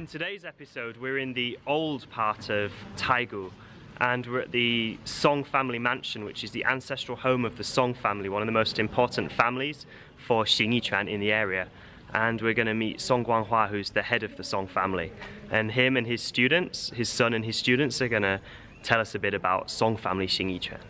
In today's episode, we're in the old part of Taigu, and we're at the Song family mansion, which is the ancestral home of the Song family, one of the most important families for Xing Yi Quan in the area. And we're going to meet Song Guanghua, who's the head of the Song family. And him and his students, his son and his students, are going to tell us a bit about Song family Xing Yi Quan.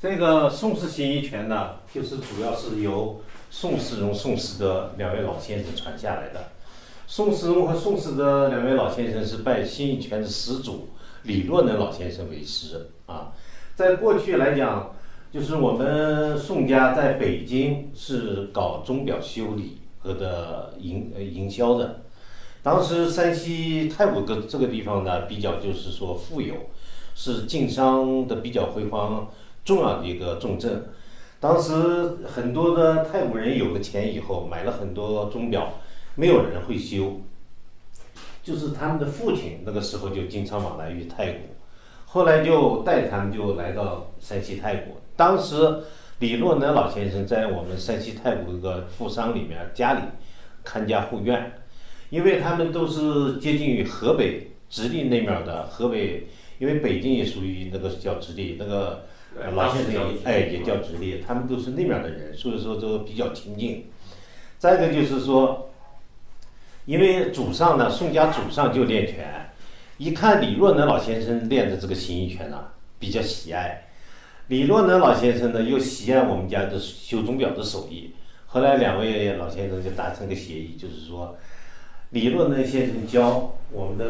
这个宋氏形意拳呢，就是主要是由宋世荣、宋氏的两位老先生传下来的。宋世荣和宋氏的两位老先生是拜形意拳的始祖李若能老先生为师啊。在过去来讲，就是我们宋家在北京是搞钟表修理和的营销的。当时山西太谷这个地方呢，比较就是说富有，是晋商的比较辉煌。 重要的一个重镇，当时很多的泰国人有了钱以后，买了很多钟表，没有人会修。就是他们的父亲那个时候就经常往来于泰国，后来就带他们就来到山西泰国。当时李若能老先生在我们山西泰国一个富商里面家里看家护院，因为他们都是接近于河北直隶那面的河北，因为北京也属于那个叫直隶那个。 老先生也叫直隶，他们都是那边的人，所以说都比较亲近。再一个就是说，因为祖上呢，宋家祖上就练拳，一看李若能老先生练的这个形意拳呢，比较喜爱。李若能老先生呢，又喜爱我们家的修钟表的手艺。后来两位老先生就达成个协议，就是说，李若能先生教我们的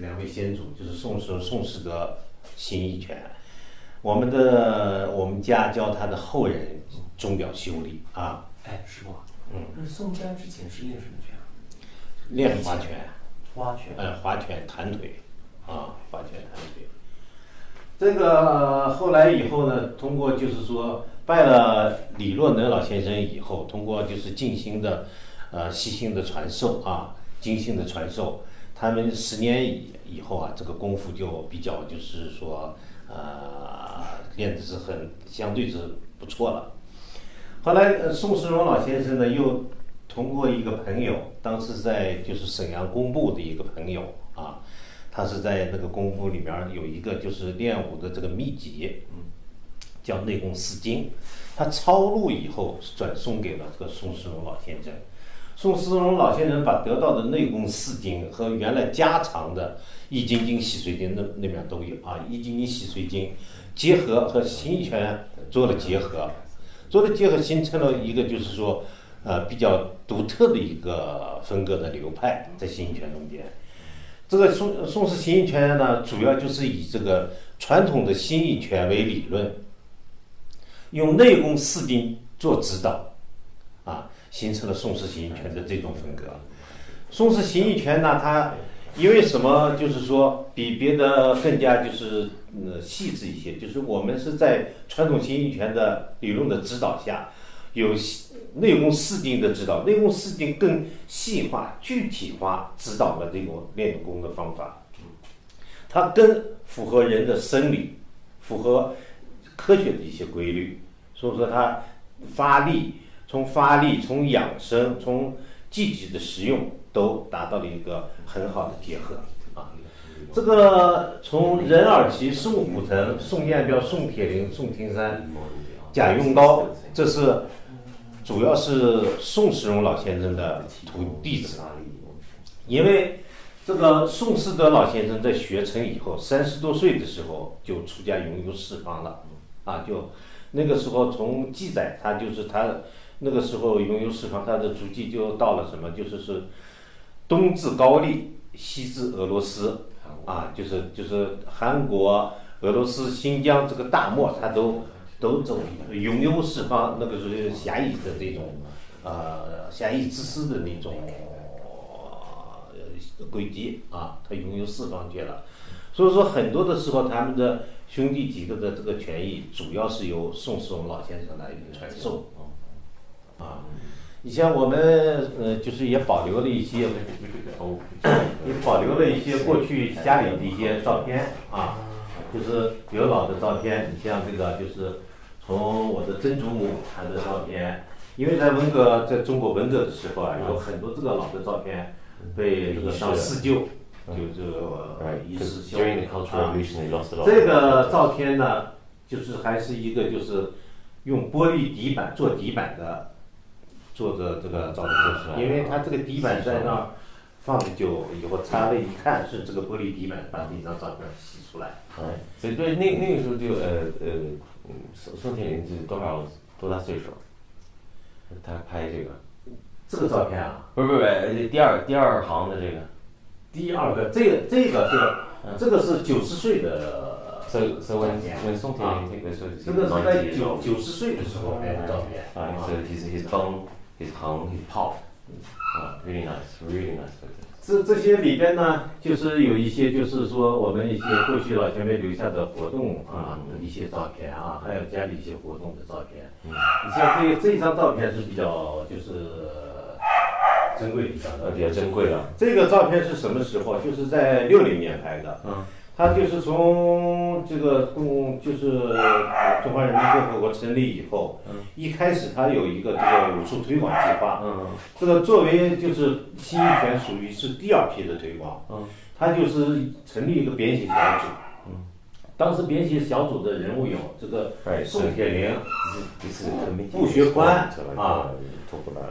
两位先祖，就是宋氏的形意拳。 我们家教他的后人钟表修理啊。哎，师傅，宋家之前是练什么拳啊？练划拳。划拳。划拳弹腿，啊，划拳弹腿。这个后来以后呢，通过就是说拜了李若能老先生以后，通过就是精心的传授，他们10年以后啊，这个功夫就比较就是说。 练的是相对是不错了。后来宋世荣老先生呢，又通过一个朋友，当时在就是沈阳工部的一个朋友啊，他是在那个工部里面有一个就是练武的这个秘籍，叫《内功四经》，他抄录以后转送给了这个宋世荣老先生。宋世荣老先生把得到的《内功四经》和原来家常的。 易筋经、洗髓经那边都有啊，易筋经、洗髓经结合和形意拳做了结合，形成了一个就是说，比较独特的一个分割的流派在形意拳中间。这个宋氏形意拳呢，主要就是以这个传统的形意拳为理论，用内功四定做指导，啊，形成了宋氏形意拳的这种风格。宋氏形意拳呢，它因为什么，就是说比别的更加就是细致一些，就是我们是在传统形意拳的理论的指导下，有内功四定的指导，内功四定更细化、具体化指导了这种练功的方法，它更符合人的生理，符合科学的一些规律。所以说它发力、从养生、从积极的实用都达到了一个很好的结合啊。这个从任尔齐、孙虎城、宋彦彪、宋铁龄、宋庭山、贾用高，这是。主要是宋时荣老先生的弟子，因为这个宋师德老先生在学成以后，30多岁的时候就出家云游四方了，啊，就那个时候从记载他就是他那个时候云游四方，他的足迹就到了什么，就是东至高丽，西至俄罗斯，啊，就是韩国、俄罗斯、新疆这个大漠，他都走云游四方，那个是侠义的这种，侠义之师的那种轨迹啊，他云游四方去了。所以说，很多的时候，他们的兄弟几个的这个权益，主要是由宋世荣老先生来传授啊。你像我们就是也保留了一些，也保留了一些过去家里的一些照片啊，就是刘老的照片。你像这个就是。从我的曾祖母她的照片，因为在文革，在中国文革的时候啊，有很多这个老的照片被这个上四旧，就一次修啊。这个照片呢，就是还是一个就是用玻璃底板做底板的，做的这个照片，因为它这个底板在那放着久以后，擦了一看是这个玻璃底板，把这张照片洗出来。所以对那个时候就宋铁龄是多大岁数？他拍这个照片啊？不是，第二行的这个，第二个这个是90岁的，所以宋铁龄这个是在九十岁的时候拍的照片啊，his pop 啊 ，really nice。这些里边呢，就是有一些，就是说我们一些过去老前辈留下的活动啊，一些照片啊，还有家里一些活动的照片。你像这张照片是比较就是珍贵的一张，比较珍贵的。这个照片是什么时候？就是在60年拍的。它就是从这个就是中华人民共和国成立以后，一开始它有一个这个武术推广计划，这个作为就是形意拳属于是第2批的推广，它就是成立一个编写小组，当时编写小组的人物有这个宋铁龄、顾学宽啊、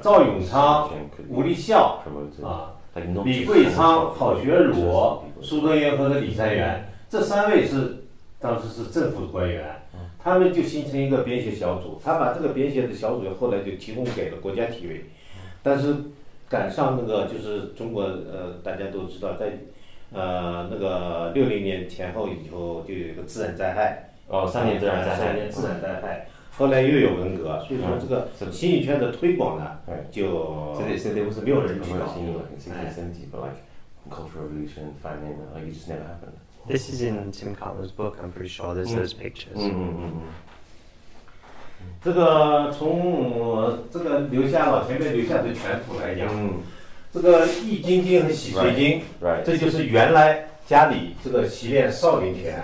赵永昌、吴立孝啊。李桂昌、郝学儒、苏东元和李三元，这3位是当时是政府的官员，他们就形成一个编写小组。他把这个编写的小组后来就提供给了国家体委，但是赶上那个就是中国大家都知道，在那个60年前后以后就有一个自然灾害，3年自然灾害。后来又有文革，所以说这个形意拳的推广呢，就没有人知道。This is in Tim Cutler's book. I'm pretty sure there's those pictures. 这个从这个老前辈留下的拳谱来讲，这个易筋经和洗髓经，这就是原来。家里这个习练少林拳、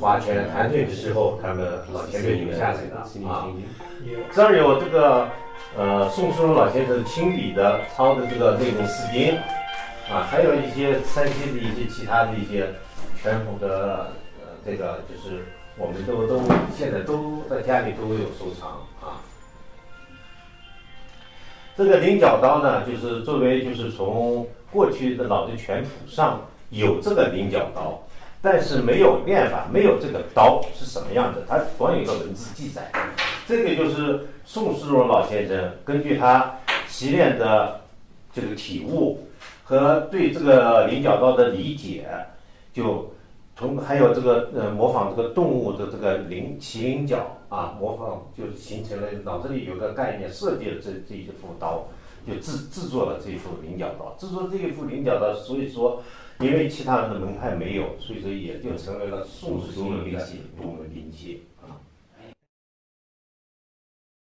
划拳、弹腿的时候，他们老前辈留下来的啊。这有这个宋世荣老先生亲笔的抄的这个内功四经啊，还有一些山西的一些其他的一些拳谱的这个就是我们都现在都在家里都有收藏啊。这个菱角刀呢，就是作为就是从过去的老的拳谱上。有这个菱角刀，但是没有练法，没有这个刀是什么样的，它光有一个文字记载。这个就是宋世荣老先生根据他习练的这个体悟，和对这个菱角刀的理解，就从还有这个模仿这个动物的这个麒麟角啊，模仿就形成了脑子里有个概念，设计了这一副刀，就制作了这一副菱角刀。制作这一副菱角刀，所以说因为其他人的门派没有，所以说也就成为了宋时期的独门兵器。